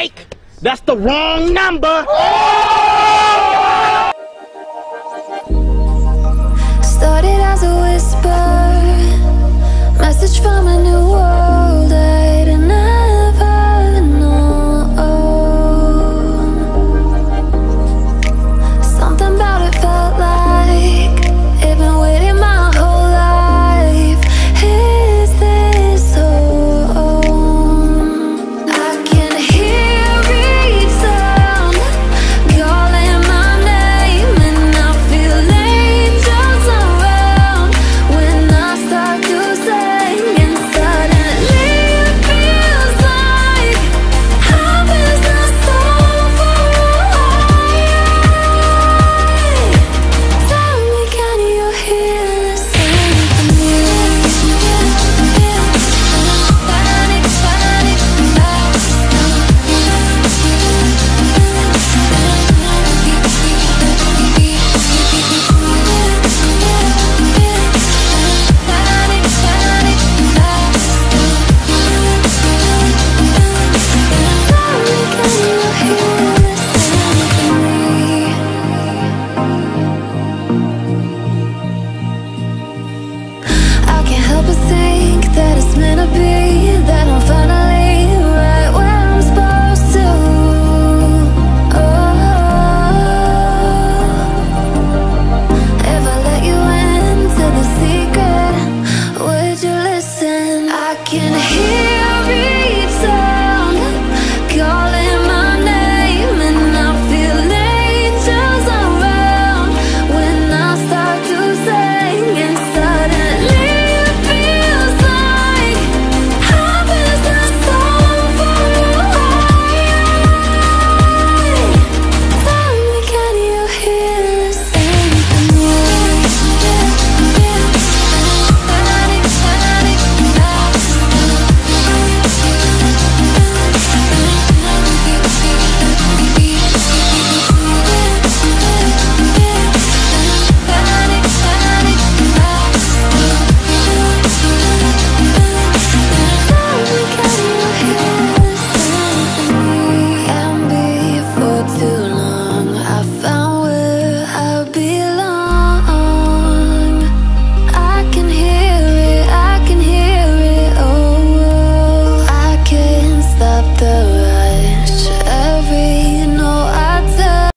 Mike, that's the wrong number. Started as a